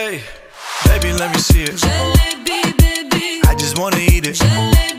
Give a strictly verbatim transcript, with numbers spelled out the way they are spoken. Hey, baby, let me see it. Jalebi, baby, I just wanna eat it. Jalebi.